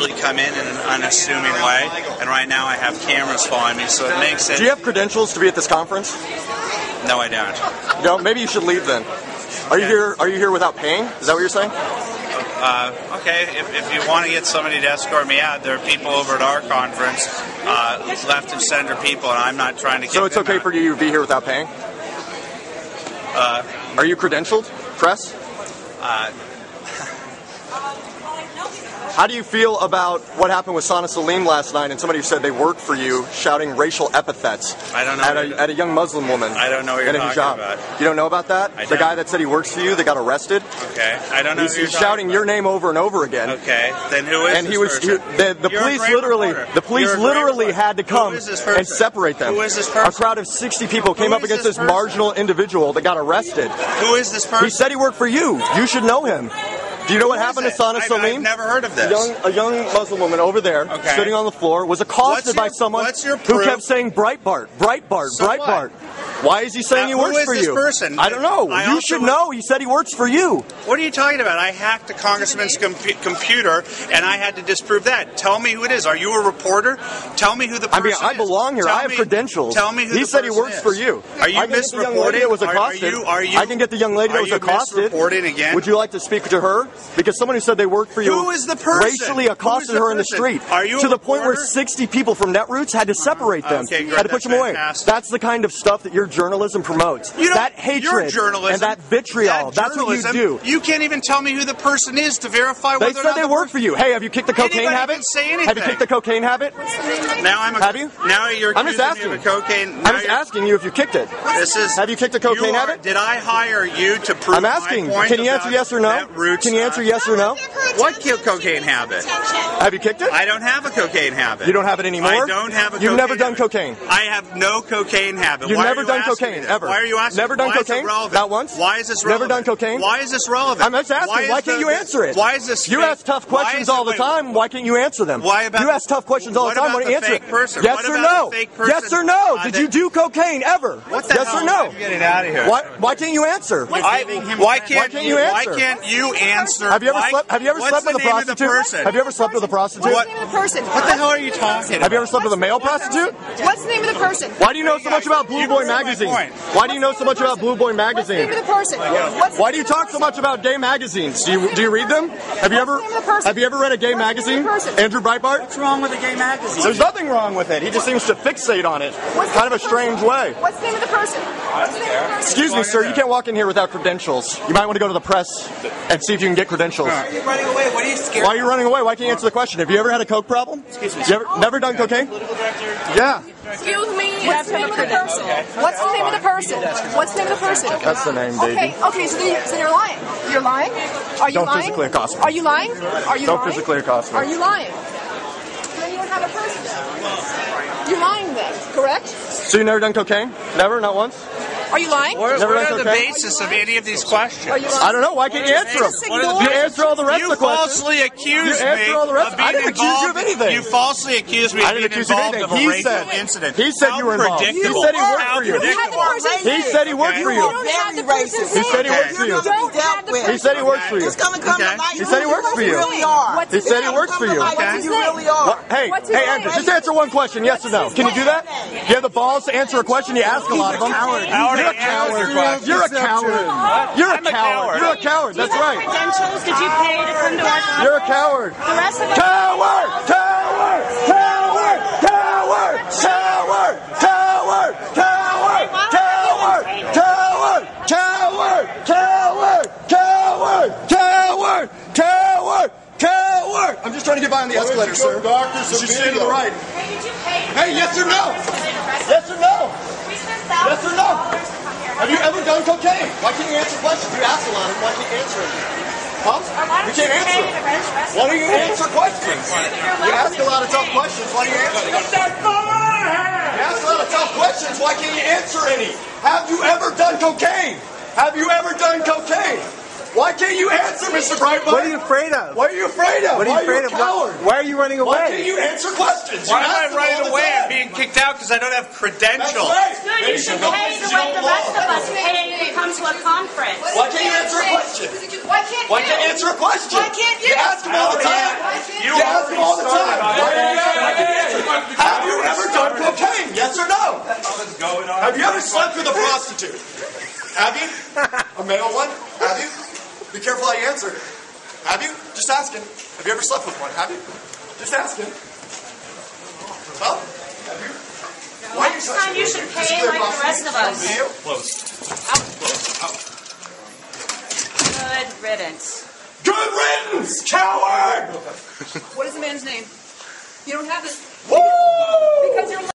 usually come in an unassuming way, and right now I have cameras following me, so it makes it... Do you have credentials to be at this conference? No, I don't. You don't? Maybe you should leave then. Are you here? Are you here without paying? Is that what you're saying? Okay, if you want to get somebody to escort me out, there are people over at our conference, left and center people, and I'm not trying to get them out. So it's okay for you to be here without paying? Are you credentialed? Press? How do you feel about what happened with Sana Saleem last night and somebody who said they work for you shouting racial epithets at a young Muslim woman? I don't know what you're talking about. You don't know about that? The guy that said he works for you that got arrested? Okay. I don't know who you're shouting your name over and over again. Okay. Then who is the police literally had to come and separate them. Who is this person? A crowd of 60 people came up against this marginal individual that got arrested. Who is this person? He said he worked for you. You should know him. Do you know what happened to Sana Saleem? I've never heard of this. A young Muslim woman over there, sitting on the floor, was accosted by someone who kept saying Breitbart, Breitbart, Breitbart. Why is he saying he works for you? Who is this person? I don't know. You should know. He said he works for you. What are you talking about? I hacked a congressman's computer, and I had to disprove that. Tell me who it is. Are you a reporter? Tell me who the person is. I mean, I belong here. I have credentials. Tell me who the person is. He said he works for you. Are you misreporting? I can get the young lady that was accosted. Are you misreporting again? Would you like to speak to her? Because someone who said they worked for you racially accosted her in the street to the point where 60 people from Netroots had to separate them, had to push them away. That's the kind of stuff that your journalism promotes. That hatred and that vitriol. That's what you do. You can't even tell me who the person is to verify whether or not they said they work for you. Hey, have you kicked the cocaine habit? Have you kicked the cocaine habit? Now I'm. Have you? Now you're. I'm just asking. I'm just asking you if you kicked it. This is. Have you kicked the cocaine habit? Did I hire you to prove? I'm asking. Can you answer yes or no? Can you answer yes or no? What cocaine habit? Have you kicked it? I don't have a cocaine habit. You don't have it anymore? I don't have a cocaine habit. You've never done cocaine? I have no cocaine habit. You've never done cocaine, ever. Why are you asking? Never done cocaine? Not once? Why is this relevant? Never done cocaine? Why is this relevant? I'm just asking, why can't you answer it? Why is this? You ask tough questions all the time, why can't you answer them? You ask tough questions all the time, why don't you answer it? Yes or no? Yes or no? Did you do cocaine, ever? Yes or no? Why can't you answer? Why can't you answer? Why can't you answer? Have you ever slept with a prostitute? Have you ever slept with a prostitute? What's the name of the person? What the hell are you talking about? Have you ever slept with a male prostitute? What's the name of the person? Why do you know so much about Blue Boy magazine? Why do you know so much about Blue Boy magazine? What's the name of the person? Why do you talk so much about gay magazines? Do you read them? Have you ever read a gay magazine? Andrew Breitbart? What's wrong with a gay magazine? There's nothing wrong with it. He just seems to fixate on it. Kind of a strange way. What's the name of the person? Excuse me, sir. You can't walk in here without credentials. You might want to go to the press and see if you can get credentials. Why are you running away? What are you scared? Why are you running away? Why can't you answer the question? Have you ever had a coke problem? Excuse me. Never done cocaine? Yeah. Excuse me. What's the name of the person? What's the name of the person? What's the name of the person? That's the name, baby. Okay. So you're lying. You're lying. Are you lying? Don't physically accost me. Are you lying? Are you lying? Don't physically accost me. Are you lying? Then you don't have a person. You're lying then, correct? So you never done cocaine? Never, not once. Are you lying? What are the basis of any of these questions? I don't know. Why can't you answer them? You answer all the rest of the questions. You falsely accused me of being involved. You falsely accused me of being involved in a racial incident. He said you were involved. He said he worked for you. He said he worked for you. He said he worked for you. He said he worked for you. He said he worked for you. He said he worked for you. Hey, Andrew, just answer one question, yes or no. Can you do that? You have the balls to answer a question. You ask a lot of them. You're a coward. You're a coward. You're a coward. You're a coward. That's right. Credentials? Did you pay to come to our conference? You're a coward. The rest of the coward. Coward. Coward. Coward. Coward. Coward. Coward. Coward. Coward. Coward. Coward. Coward. Coward. Coward. Coward. I'm just trying to get by on the escalator, sir. She's staying to the right. Hey, yes or no? Yes or no? Yes or no? Have you ever done cocaine? Why can't you answer questions? You ask a lot of them. Why can't you answer them? Huh? You can't answer them. Why don't you answer questions? You ask a lot of tough questions. Why do you answer them? You ask a lot of tough questions. Why can't you answer any? Have you ever done cocaine? Have you ever done cocaine? Why can't you answer, Mr. Breitbart? What are you afraid of? What are you afraid of? What are you afraid of? Why are you running away? Why can't you answer questions? Why am I running away? I'm being kicked out because I don't have credentials. That's right. You should pay to let the rest of us pay to come to a conference. Why can't you answer a question? Why can't you answer a question? Why can't you? You ask them all the time. You ask them all the time. never slept with a prostitute? Have you? A male one? Have you? Be careful how you answer. Have you? Just asking. Have you ever slept with one? Have you? Just asking. Well, have you? Why are you touching time you should pay like the rest of us. Close. Out. Close. Out. Good riddance. Good riddance, coward! What is the man's name? You don't have this. Woo! Because you're